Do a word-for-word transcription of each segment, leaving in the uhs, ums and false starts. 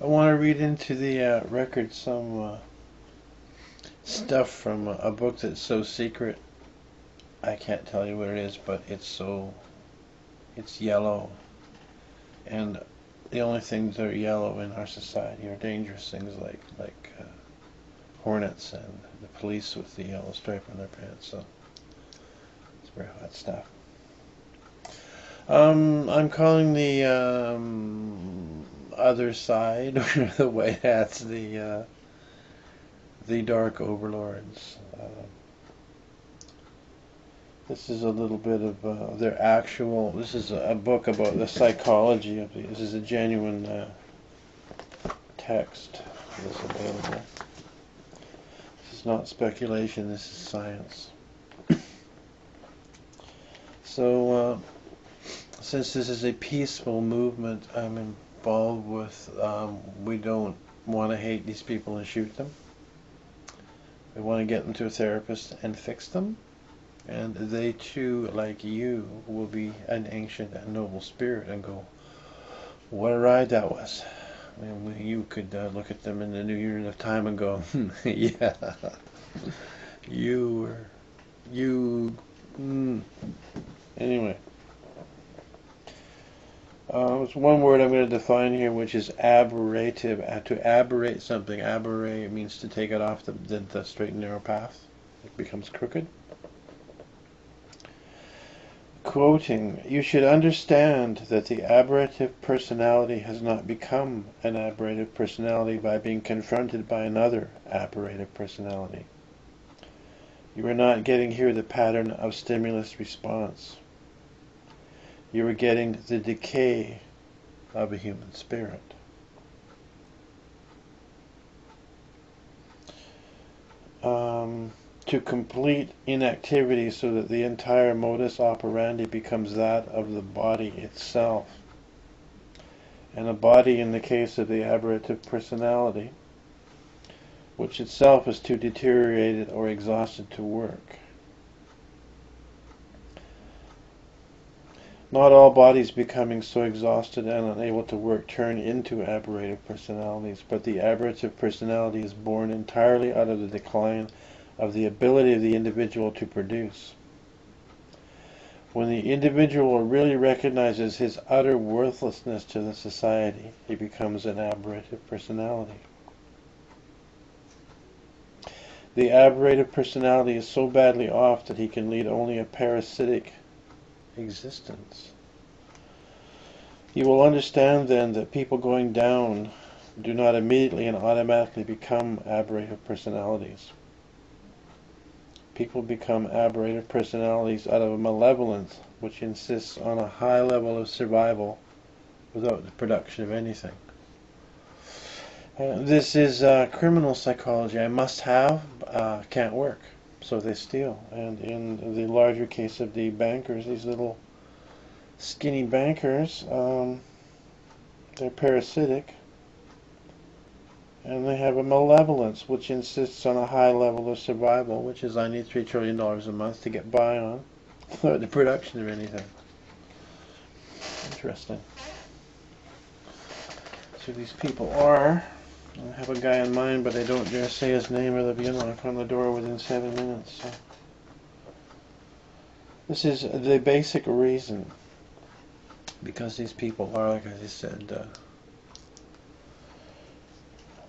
I want to read into the uh, record some uh, stuff from a, a book that's so secret I can't tell you what it is, but it's so it's yellow, and the only things that are yellow in our society are dangerous things like like uh, hornets and the police with the yellow stripe on their pants. So it's very hot stuff. Um, I'm calling the um, other side, or the white hats, the uh, the dark overlords. Uh, this is a little bit of uh, their actual. This is a book about the psychology of the. This is a genuine uh, text that's available. This is not speculation. This is science. So. Uh, Since this is a peaceful movement I'm involved with, um, we don't want to hate these people and shoot them. We want to get them to a therapist and fix them. And they too, like you, will be an ancient and noble spirit and go, what a ride that was. I mean, we, you could uh, look at them in the new unit of time and go, yeah, you were, you, mm. Anyway. Uh, it's one word I'm going to define here, which is aberrative. Uh, to aberrate something, aberrate means to take it off the, the, the straight and narrow path. It becomes crooked. Quoting, you should understand that the aberrative personality has not become an aberrative personality by being confronted by another aberrative personality. You are not getting here the pattern of stimulus response. You are getting the decay of a human spirit. Um, to complete inactivity so that the entire modus operandi becomes that of the body itself. And a body in the case of the aberrative personality, which itself is too deteriorated or exhausted to work. Not all bodies becoming so exhausted and unable to work turn into aberrative personalities, but the aberrative personality is born entirely out of the decline of the ability of the individual to produce. When the individual really recognizes his utter worthlessness to the society, he becomes an aberrative personality. The aberrative personality is so badly off that he can lead only a parasitic existence. You will understand then that people going down do not immediately and automatically become aberrative personalities. People become aberrative personalities out of a malevolence which insists on a high level of survival without the production of anything. Uh, this is uh, criminal psychology. I must have, uh, can't work. So they steal, and in the larger case of the bankers, these little skinny bankers, um, they're parasitic, and they have a malevolence which insists on a high level of survival, which is I need three trillion dollars a month to get by on, without the production of anything. Interesting. So these people are. I have a guy in mind, but I don't dare say his name or there'll be a knock on the door within seven minutes. So. This is the basic reason. Because these people are, like I just said,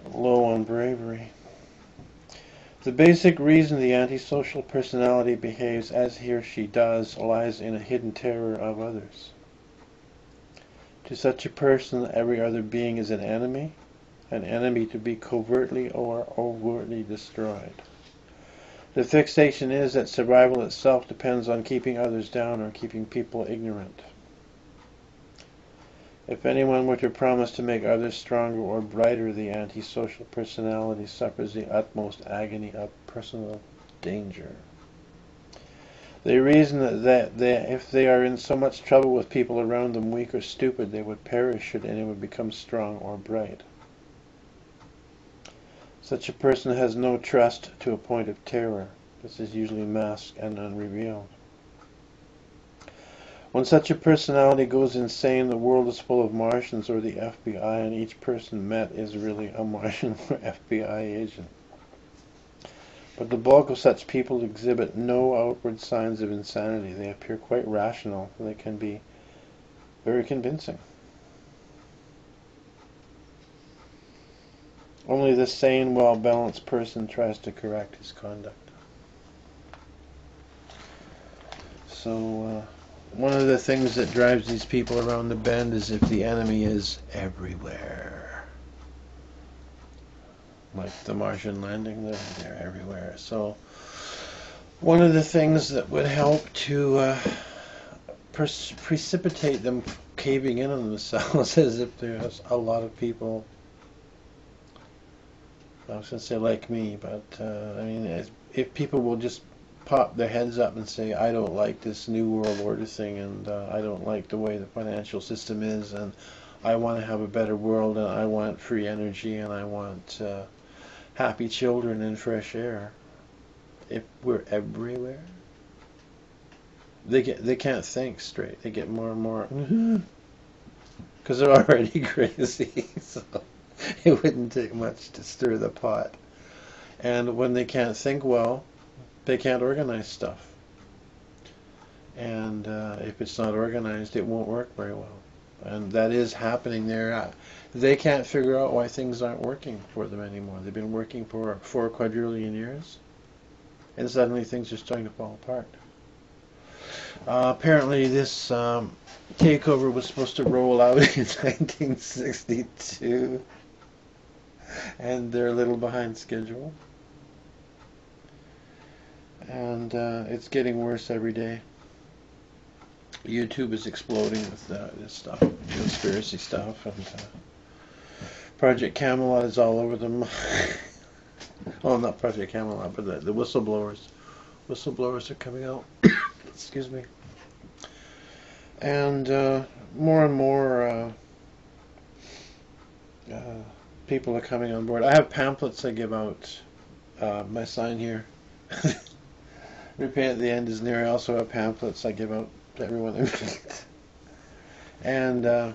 uh, low on bravery. The basic reason the antisocial personality behaves as he or she does lies in a hidden terror of others. To such a person, every other being is an enemy. An enemy to be covertly or overtly destroyed. The fixation is that survival itself depends on keeping others down or keeping people ignorant. If anyone were to promise to make others stronger or brighter, the antisocial personality suffers the utmost agony of personal danger. They reason that, that they, if they are in so much trouble with people around them, weak or stupid, they would perish should anyone become strong or bright. Such a person has no trust to a point of terror. This is usually masked and unrevealed. When such a personality goes insane, the world is full of Martians or the F B I, and each person met is really a Martian or F B I agent. But the bulk of such people exhibit no outward signs of insanity. They appear quite rational. They can be very convincing. Only the sane, well-balanced person tries to correct his conduct. So, uh, one of the things that drives these people around the bend is if the enemy is everywhere. Like the Martian landing, they're, they're everywhere. So one of the things that would help to uh, precipitate them caving in on themselves is if there's a lot of people, I was going to say like me, but uh, I mean, if people will just pop their heads up and say, I don't like this new world order thing, and uh, I don't like the way the financial system is, and I want to have a better world, and I want free energy, and I want uh, happy children and fresh air. If we're everywhere, they get they can't think straight. They get more and more, because they're already crazy. So it wouldn't take much to stir the pot. And when they can't think well, they can't organize stuff. And uh, if it's not organized, it won't work very well. And that is happening there. They can't figure out why things aren't working for them anymore. They've been working for four quadrillion years, and suddenly things are starting to fall apart. Uh, apparently this um, takeover was supposed to roll out in nineteen sixty-two, and they're a little behind schedule. And uh, it's getting worse every day. YouTube is exploding with uh, this stuff, conspiracy stuff, and uh, Project Camelot is all over them. Oh, not Project Camelot, but the, the whistleblowers. Whistleblowers are coming out. Excuse me. And uh, more and more uh, uh, people are coming on board. I have pamphlets I give out. Uh, my sign here. Repent at the end is near. I also have pamphlets I give out to everyone I meet. And uh,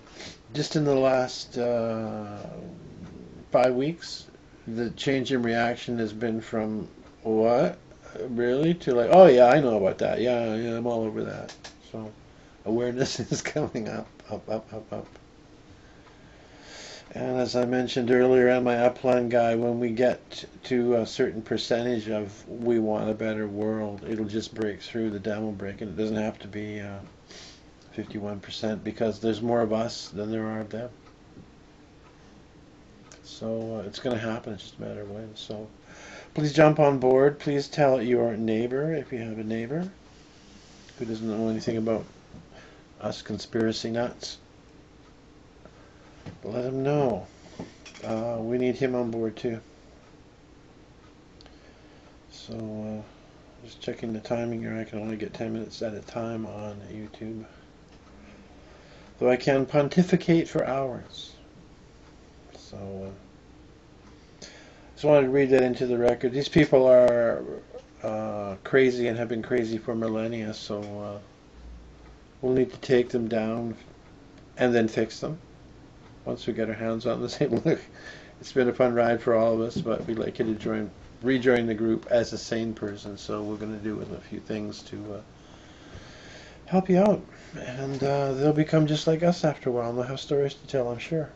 just in the last uh, five weeks, the change in reaction has been from, what, really, to like, oh yeah, I know about that. Yeah, yeah, I'm all over that. So awareness is coming up, up, up, up, up. And as I mentioned earlier on my upline guy, when we get to a certain percentage of we want a better world, it'll just break through, the dam will break, and it doesn't have to be uh, fifty-one percent, because there's more of us than there are of them. So uh, it's going to happen, it's just a matter of when. So please jump on board. Please tell your neighbor, if you have a neighbor who doesn't know anything about us conspiracy nuts. Let him know. Uh, we need him on board too. So, uh, just checking the timing here. I can only get ten minutes at a time on YouTube. Though I can pontificate for hours. So, uh, just wanted to read that into the record. These people are uh, crazy and have been crazy for millennia. So, uh, we'll need to take them down and then fix them. Once we get our hands on this, hey, look, it's been a fun ride for all of us, but we'd like you to join, rejoin the group as a sane person. So we're going to do a few things to uh, help you out. And uh, they'll become just like us after a while, and they'll have stories to tell, I'm sure.